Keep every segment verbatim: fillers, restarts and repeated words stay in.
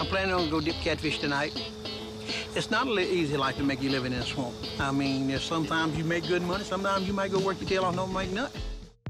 I'm planning on go dip catfish tonight. It's not easy like to make your living in a swamp. I mean, there's sometimes you make good money, sometimes you might go work your tail off and don't make nothing.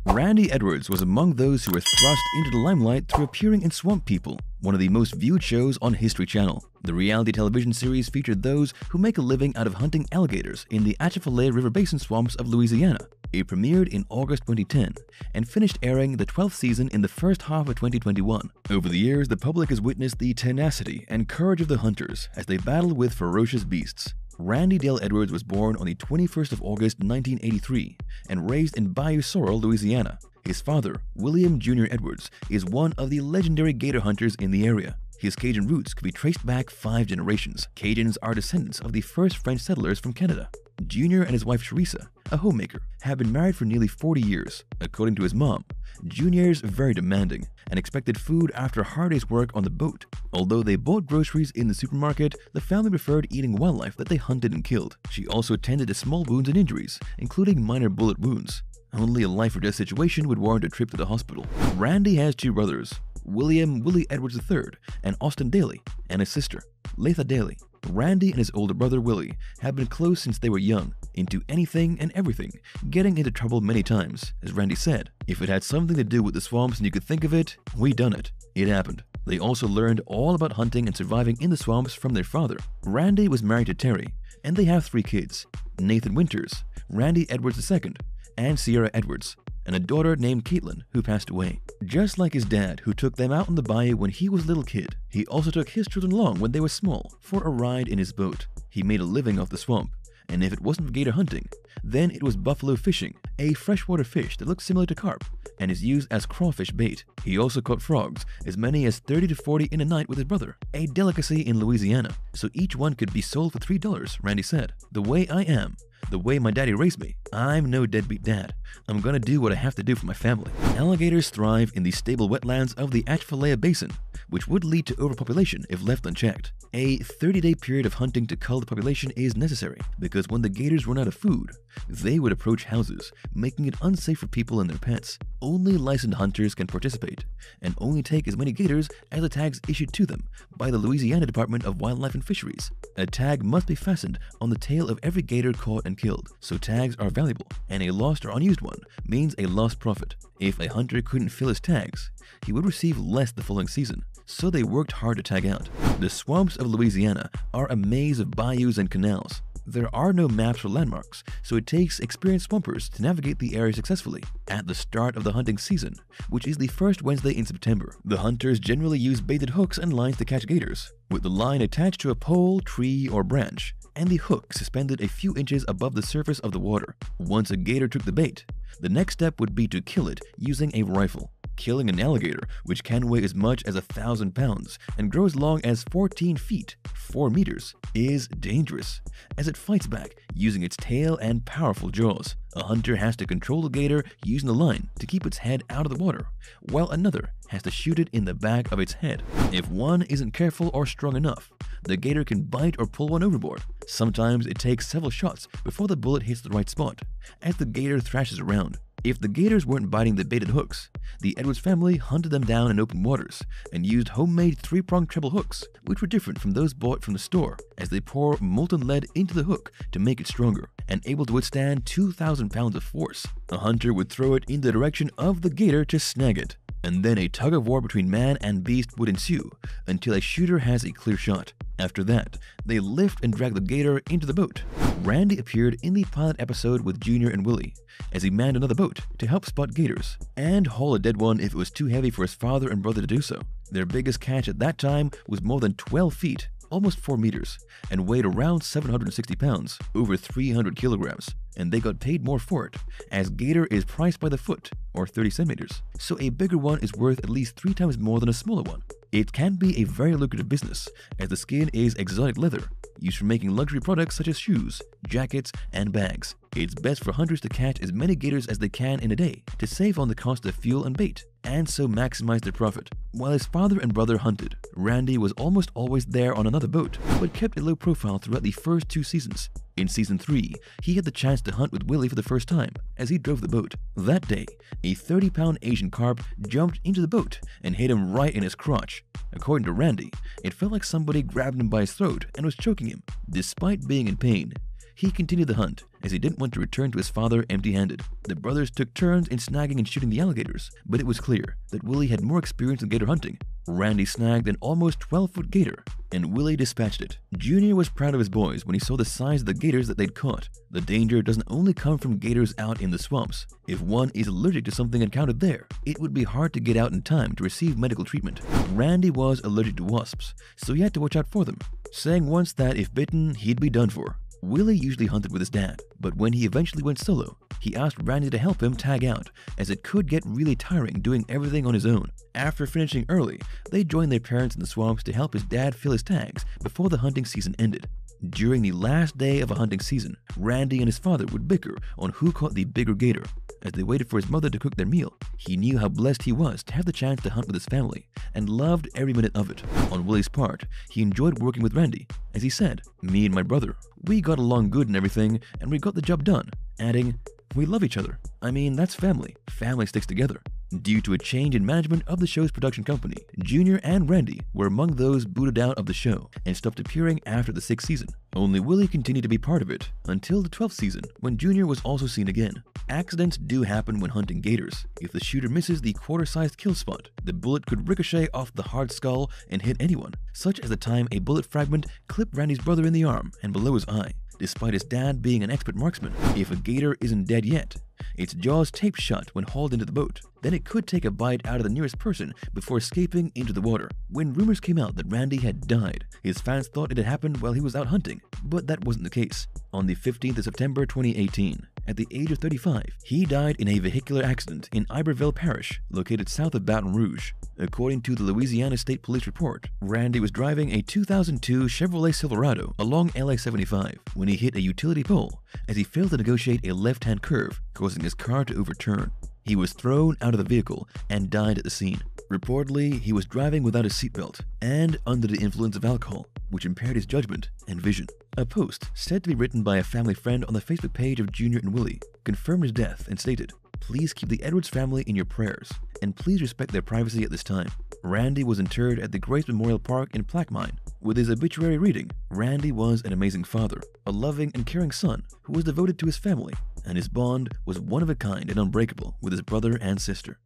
Randy Edwards was among those who were thrust into the limelight through appearing in Swamp People, one of the most viewed shows on History Channel. The reality television series featured those who make a living out of hunting alligators in the Atchafalaya River Basin swamps of Louisiana. It premiered in August twenty ten and finished airing the twelfth season in the first half of twenty twenty-one. Over the years, the public has witnessed the tenacity and courage of the hunters as they battle with ferocious beasts. Randy Dale Edwards was born on the twenty-first of August nineteen eighty-three and raised in Bayou Sorrel, Louisiana. His father, William Junior Edwards, is one of the legendary gator hunters in the area. His Cajun roots could be traced back five generations. Cajuns are descendants of the first French settlers from Canada. Junior and his wife Teresa, a homemaker, have been married for nearly forty years. According to his mom, Junior is very demanding and expected food after a hard day's work on the boat. Although they bought groceries in the supermarket, the family preferred eating wildlife that they hunted and killed. She also tended to small wounds and injuries, including minor bullet wounds. Only a life or death situation would warrant a trip to the hospital. Randy has two brothers, William Willie Edwards the third and Austin Daly, and his sister, Letha Daly. Randy and his older brother Willie have been close since they were young, into anything and everything, getting into trouble many times. As Randy said, if it had something to do with the swamps and you could think of it, we done it. It happened. They also learned all about hunting and surviving in the swamps from their father. Randy was married to Terry, and they have three kids, Nathan Winters, Randy Edwards the second, and Sierra Edwards, and a daughter named Caitlin, who passed away. Just like his dad, who took them out on the bayou when he was a little kid, he also took his children along when they were small for a ride in his boat. He made a living off the swamp, and if it wasn't for gator hunting, then it was buffalo fishing, a freshwater fish that looks similar to carp and is used as crawfish bait. He also caught frogs, as many as thirty to forty in a night with his brother, a delicacy in Louisiana, so each one could be sold for three dollars, Randy said. The way I am, the way my daddy raised me, I'm no deadbeat dad. I'm gonna do what I have to do for my family. Alligators thrive in the stable wetlands of the Atchafalaya Basin, which would lead to overpopulation if left unchecked. A thirty-day period of hunting to cull the population is necessary, because when the gators run out of food, they would approach houses, making it unsafe for people and their pets. Only licensed hunters can participate, and only take as many gators as the tags issued to them by the Louisiana Department of Wildlife and Fisheries. A tag must be fastened on the tail of every gator caught and killed, so tags are valuable, and a lost or unused one means a lost profit. If a hunter couldn't fill his tags, he would receive less the following season, so they worked hard to tag out. The swamps of Louisiana are a maze of bayous and canals. There are no maps or landmarks, so it takes experienced swampers to navigate the area successfully. At the start of the hunting season, which is the first Wednesday in September, the hunters generally use baited hooks and lines to catch gators, with the line attached to a pole, tree, or branch, and the hook suspended a few inches above the surface of the water. Once a gator took the bait, the next step would be to kill it using a rifle. Killing an alligator, which can weigh as much as a thousand pounds and grow as long as fourteen feet, four meters, is dangerous, as it fights back using its tail and powerful jaws. A hunter has to control the gator using the line to keep its head out of the water, while another has to shoot it in the back of its head. If one isn't careful or strong enough, the gator can bite or pull one overboard. Sometimes it takes several shots before the bullet hits the right spot, as the gator thrashes around. If the gators weren't biting the baited hooks, the Edwards family hunted them down in open waters and used homemade three-pronged treble hooks, which were different from those bought from the store, as they pour molten lead into the hook to make it stronger and able to withstand two thousand pounds of force. A hunter would throw it in the direction of the gator to snag it, and then a tug-of-war between man and beast would ensue until a shooter has a clear shot. After that, they lift and drag the gator into the boat. Randy appeared in the pilot episode with Junior and Willie as he manned another boat to help spot gators and haul a dead one if it was too heavy for his father and brother to do so. Their biggest catch at that time was more than twelve feet, almost four meters, and weighed around seven hundred sixty pounds, over three hundred kilograms, and they got paid more for it, as gator is priced by the foot, or thirty centimeters, so a bigger one is worth at least three times more than a smaller one. It can be a very lucrative business, as the skin is exotic leather, used for making luxury products such as shoes, jackets, and bags. It's best for hunters to catch as many gators as they can in a day to save on the cost of fuel and bait, and so maximize their profit. While his father and brother hunted, Randy was almost always there on another boat, but kept a low profile throughout the first two seasons. In season three, he had the chance to hunt with Willie for the first time as he drove the boat. That day, a thirty-pound Asian carp jumped into the boat and hit him right in his crotch. According to Randy, It felt like somebody grabbed him by his throat and was choking him. Despite being in pain, he continued the hunt, as he didn't want to return to his father empty-handed. The brothers took turns in snagging and shooting the alligators, but it was clear that Willie had more experience in gator hunting. Randy snagged an almost twelve-foot gator, and Willie dispatched it. Junior was proud of his boys when he saw the size of the gators that they'd caught. The danger doesn't only come from gators out in the swamps. If one is allergic to something encountered there, it would be hard to get out in time to receive medical treatment. Randy was allergic to wasps, so he had to watch out for them, saying once that if bitten, he'd be done for. Willie usually hunted with his dad, but when he eventually went solo, he asked Randy to help him tag out, as it could get really tiring doing everything on his own. After finishing early, they joined their parents in the swamps to help his dad fill his tags before the hunting season ended. During the last day of a hunting season, Randy and his father would bicker on who caught the bigger gator. As they waited for his mother to cook their meal, he knew how blessed he was to have the chance to hunt with his family and loved every minute of it. On Willie's part, he enjoyed working with Randy, as he said, "Me and my brother, we got along good and everything, and we got the job done," adding, "We love each other. I mean, that's family. Family sticks together." Due to a change in management of the show's production company, Junior and Randy were among those booted out of the show and stopped appearing after the sixth season. Only Willie continued to be part of it until the twelfth season, when Junior was also seen again. Accidents do happen when hunting gators. If the shooter misses the quarter-sized kill spot, the bullet could ricochet off the hard skull and hit anyone, such as the time a bullet fragment clipped Randy's brother in the arm and below his eye. Despite his dad being an expert marksman, if a gator isn't dead yet, its jaws tape shut when hauled into the boat. Then it could take a bite out of the nearest person before escaping into the water. When rumors came out that Randy had died, his fans thought it had happened while he was out hunting, but that wasn't the case. On the fifteenth of September twenty eighteen, at the age of thirty-five, he died in a vehicular accident in Iberville Parish, located south of Baton Rouge. According to the Louisiana State Police report, Randy was driving a two thousand two Chevrolet Silverado along L A seventy-five when he hit a utility pole as he failed to negotiate a left-hand curve, causing his car to overturn. He was thrown out of the vehicle and died at the scene. Reportedly, he was driving without a seatbelt and under the influence of alcohol, which impaired his judgment and vision. A post said to be written by a family friend on the Facebook page of Junior and Willie confirmed his death and stated, "Please keep the Edwards family in your prayers, and please respect their privacy at this time." Randy was interred at the Grace Memorial Park in Plaquemine. With his obituary reading, Randy was an amazing father, a loving and caring son who was devoted to his family, and his bond was one of a kind and unbreakable with his brother and sister.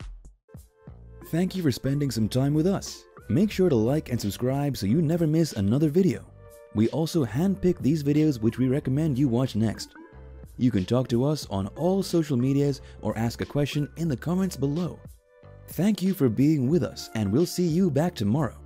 Thank you for spending some time with us. Make sure to like and subscribe so you never miss another video. We also handpick these videos which we recommend you watch next. You can talk to us on all social medias or ask a question in the comments below. Thank you for being with us, and we'll see you back tomorrow.